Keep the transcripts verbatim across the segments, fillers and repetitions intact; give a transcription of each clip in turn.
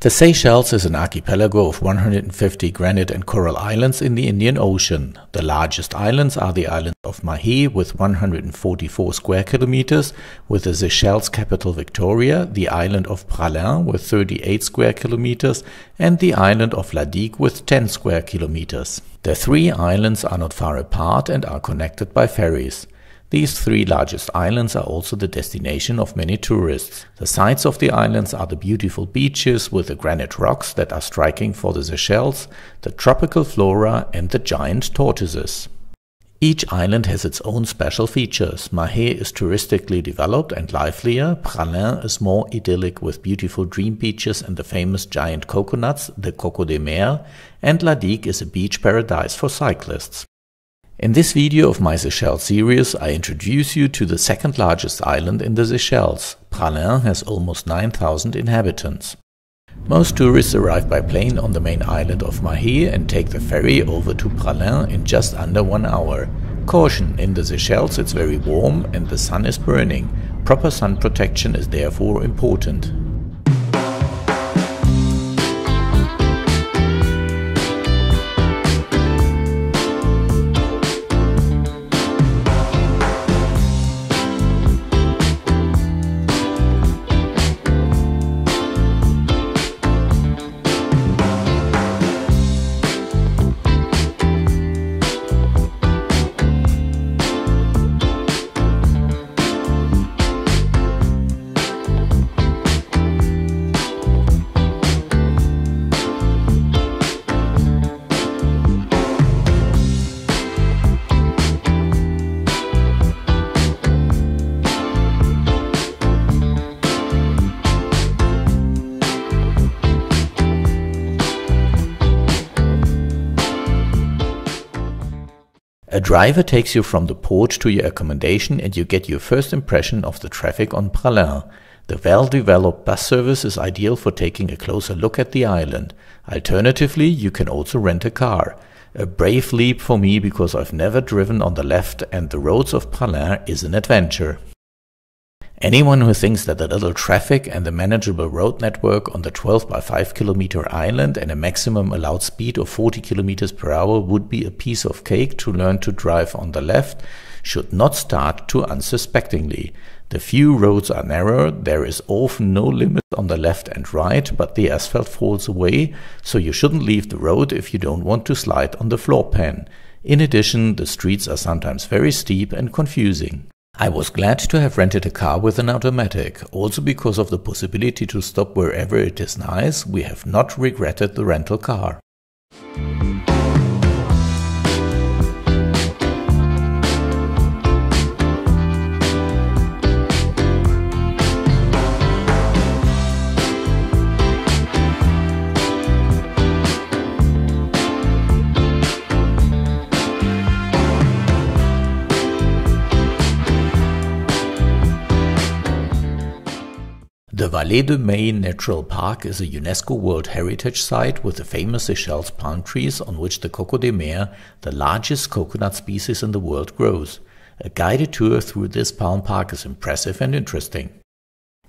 The Seychelles is an archipelago of one hundred fifty granite and coral islands in the Indian Ocean. The largest islands are the island of Mahé with one hundred forty-four square kilometers, with the Seychelles capital Victoria, the island of Praslin with thirty-eight square kilometers, and the island of La Digue with ten square kilometers. The three islands are not far apart and are connected by ferries. These three largest islands are also the destination of many tourists. The sights of the islands are the beautiful beaches with the granite rocks that are striking for the Seychelles, the tropical flora and the giant tortoises. Each island has its own special features. Mahé is touristically developed and livelier, Praslin is more idyllic with beautiful dream beaches and the famous giant coconuts, the Coco de Mer, and La Digue is a beach paradise for cyclists. In this video of my Seychelles series, I introduce you to the second largest island in the Seychelles. Praslin has almost nine thousand inhabitants. Most tourists arrive by plane on the main island of Mahé and take the ferry over to Praslin in just under one hour. Caution! In the Seychelles it's very warm and the sun is burning. Proper sun protection is therefore important. A driver takes you from the port to your accommodation and you get your first impression of the traffic on Praslin. The well-developed bus service is ideal for taking a closer look at the island. Alternatively, you can also rent a car. A brave leap for me because I've never driven on the left and the roads of Praslin is an adventure. Anyone who thinks that the little traffic and the manageable road network on the twelve by five kilometer island and a maximum allowed speed of forty kilometers per hour would be a piece of cake to learn to drive on the left should not start too unsuspectingly. The few roads are narrow, there is often no limit on the left and right, but the asphalt falls away, so you shouldn't leave the road if you don't want to slide on the floor pan. In addition, the streets are sometimes very steep and confusing. I was glad to have rented a car with an automatic, also because of the possibility to stop wherever it is nice. We have not regretted the rental car. The Vallée de Mai Natural Park is a UNESCO World Heritage Site with the famous Seychelles palm trees on which the Coco de Mer, the largest coconut species in the world, grows. A guided tour through this palm park is impressive and interesting.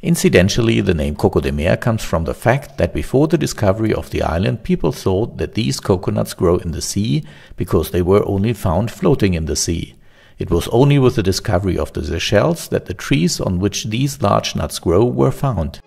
Incidentally, the name Coco de Mer comes from the fact that before the discovery of the island, people thought that these coconuts grow in the sea because they were only found floating in the sea. It was only with the discovery of the Seychelles that the trees on which these large nuts grow were found.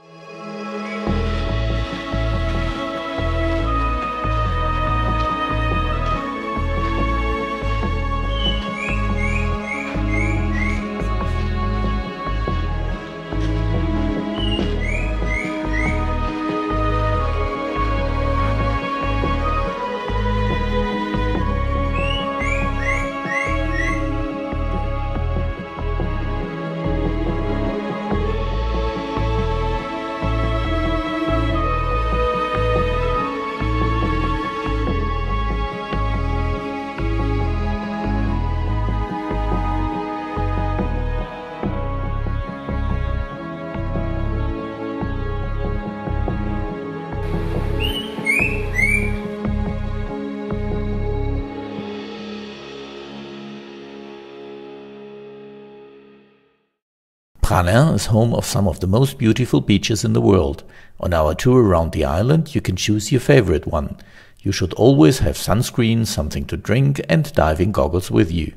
Praslin is home of some of the most beautiful beaches in the world. On our tour around the island, you can choose your favorite one. You should always have sunscreen, something to drink, and diving goggles with you.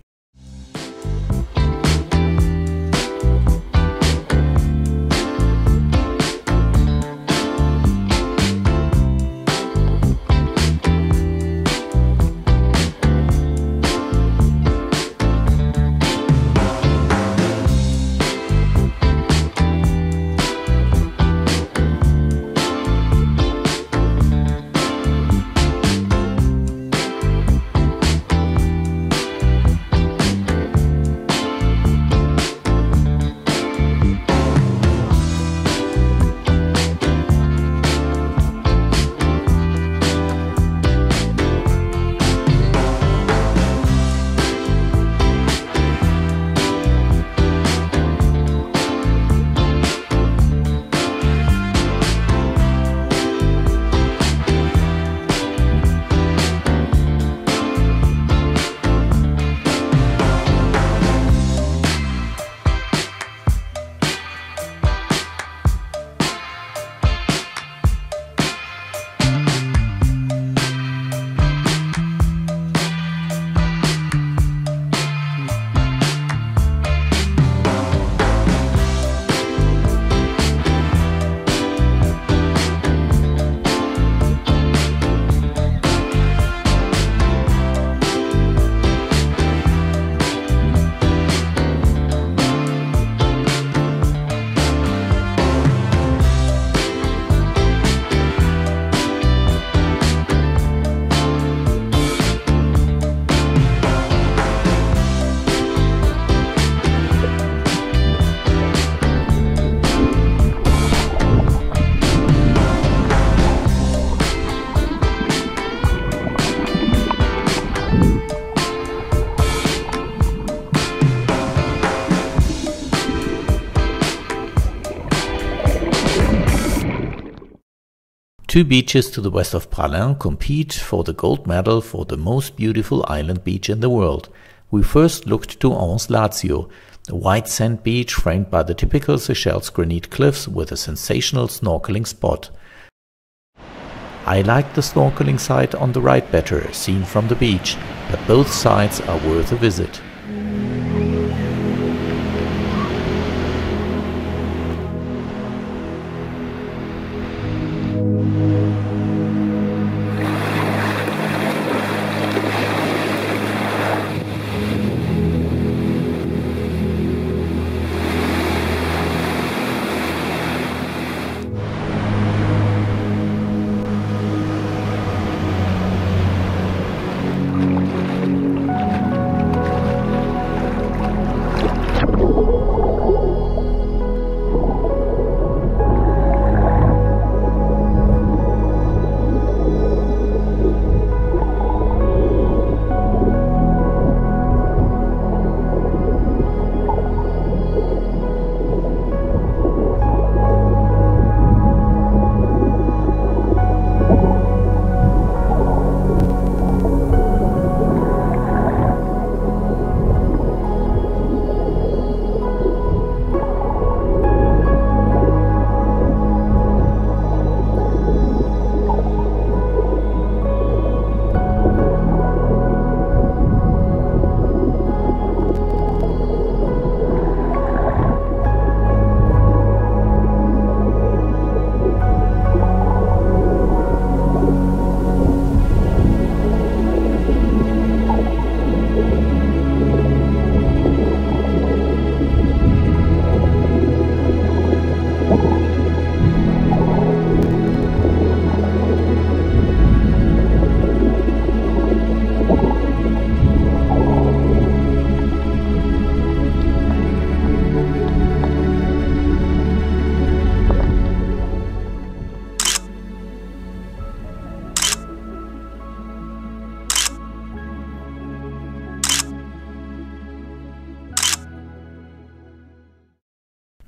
Two beaches to the west of Praslin compete for the gold medal for the most beautiful island beach in the world. We first looked to Anse Lazio, a white sand beach framed by the typical Seychelles granite cliffs with a sensational snorkeling spot. I liked the snorkeling site on the right better, seen from the beach, but both sides are worth a visit.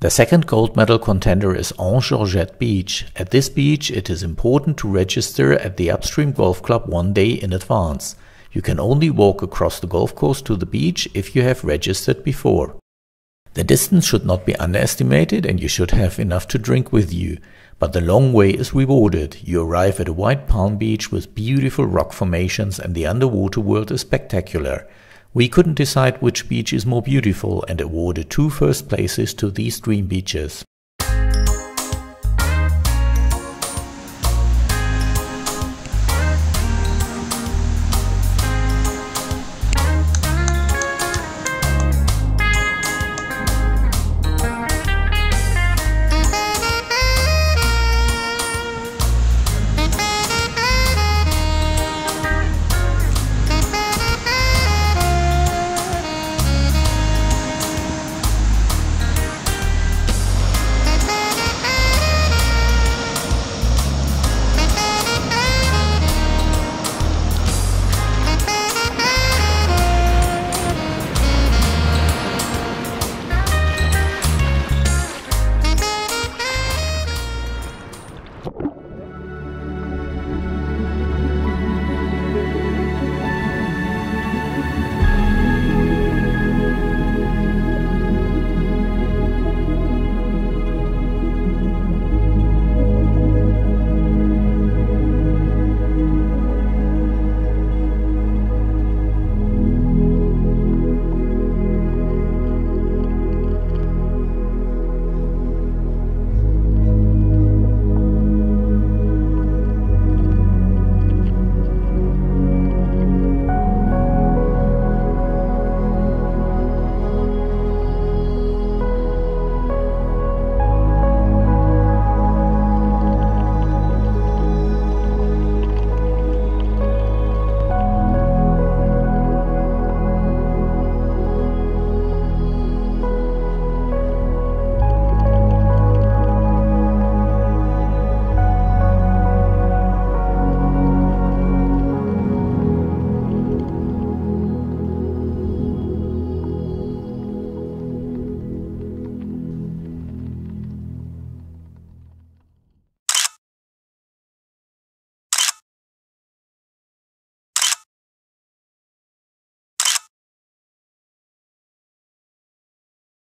The second gold medal contender is Anse Georgette Beach. At this beach, it is important to register at the Upstream Golf Club one day in advance. You can only walk across the golf course to the beach if you have registered before. The distance should not be underestimated and you should have enough to drink with you, but the long way is rewarded. You arrive at a white palm beach with beautiful rock formations and the underwater world is spectacular. We couldn't decide which beach is more beautiful and awarded two first places to these dream beaches.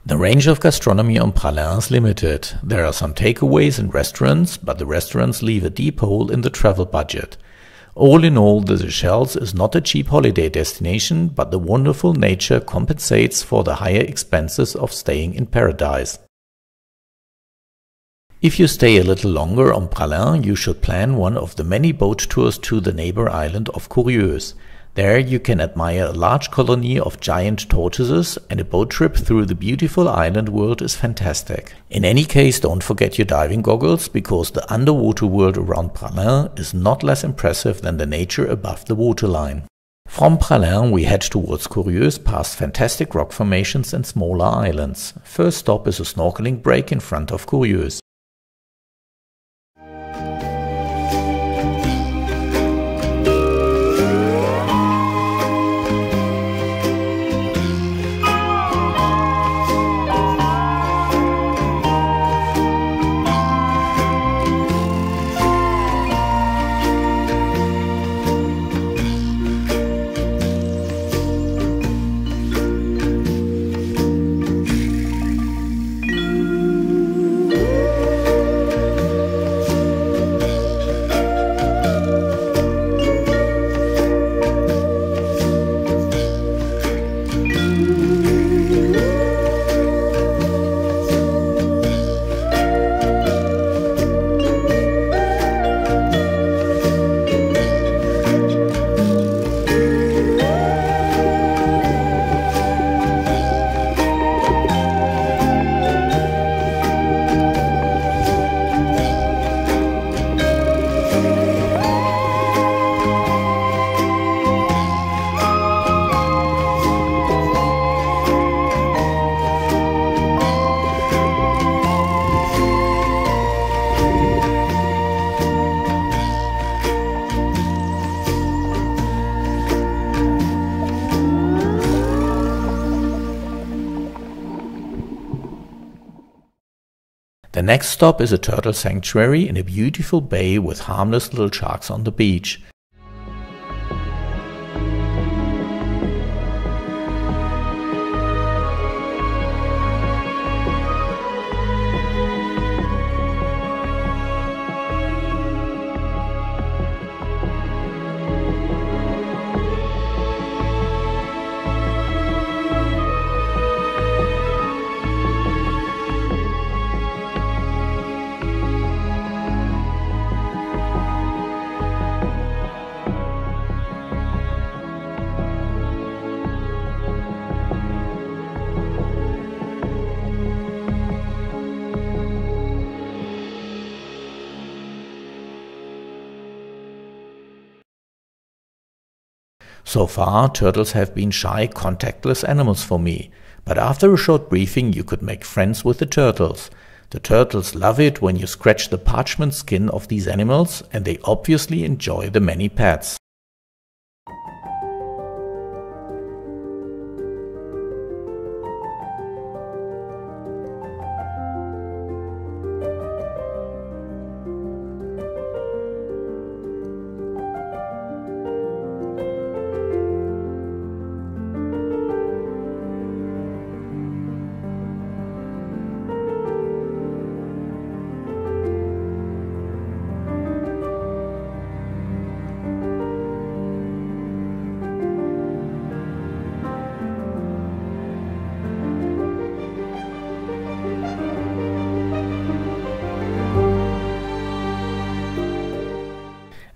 The range of gastronomy on Praslin is limited. There are some takeaways and restaurants, but the restaurants leave a deep hole in the travel budget. All in all, the Seychelles is not a cheap holiday destination, but the wonderful nature compensates for the higher expenses of staying in paradise. If you stay a little longer on Praslin, you should plan one of the many boat tours to the neighbor island of Curieuse. There you can admire a large colony of giant tortoises, and a boat trip through the beautiful island world is fantastic. In any case, don't forget your diving goggles, because the underwater world around Praslin is not less impressive than the nature above the waterline. From Praslin we head towards Curieuse past fantastic rock formations and smaller islands. First stop is a snorkeling break in front of Curieuse. The next stop is a turtle sanctuary in a beautiful bay with harmless little sharks on the beach. So far, turtles have been shy, contactless animals for me, but after a short briefing you could make friends with the turtles. The turtles love it when you scratch the parchment skin of these animals, and they obviously enjoy the many pets.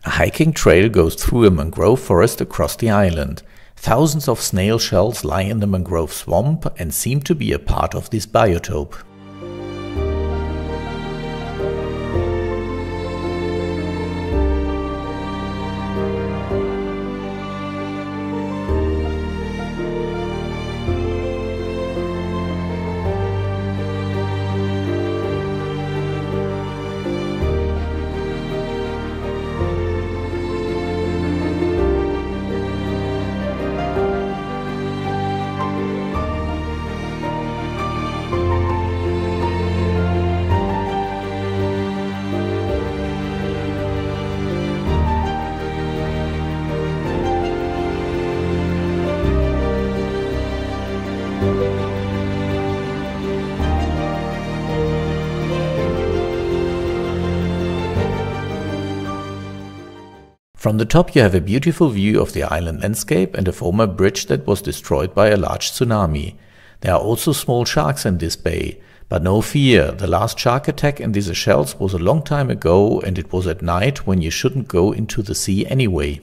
A hiking trail goes through a mangrove forest across the island. Thousands of snail shells lie in the mangrove swamp and seem to be a part of this biotope. From the top you have a beautiful view of the island landscape and a former bridge that was destroyed by a large tsunami. There are also small sharks in this bay, but no fear, the last shark attack in the Seychelles was a long time ago, and it was at night when you shouldn't go into the sea anyway.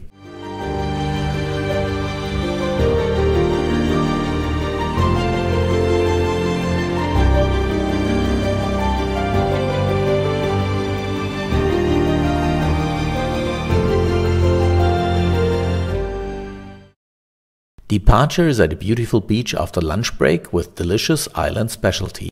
Departure is at a beautiful beach after lunch break with delicious island specialty.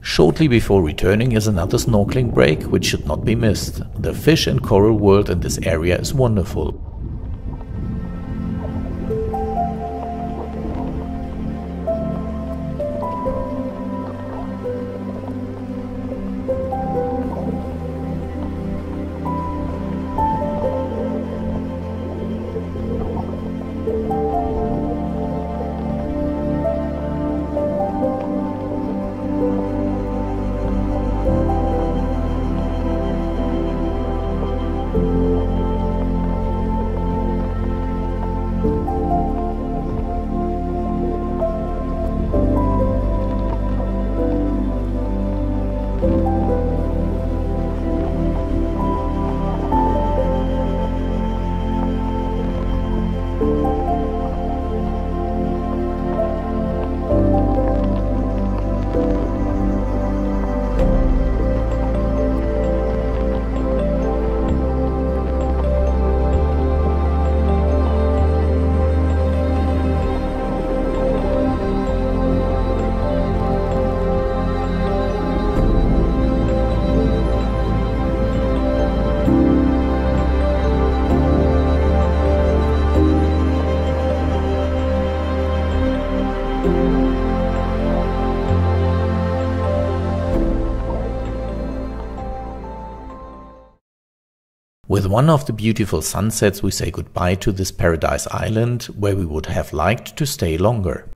Shortly before returning is another snorkeling break, which should not be missed. The fish and coral world in this area is wonderful. With one of the beautiful sunsets we say goodbye to this paradise island where we would have liked to stay longer.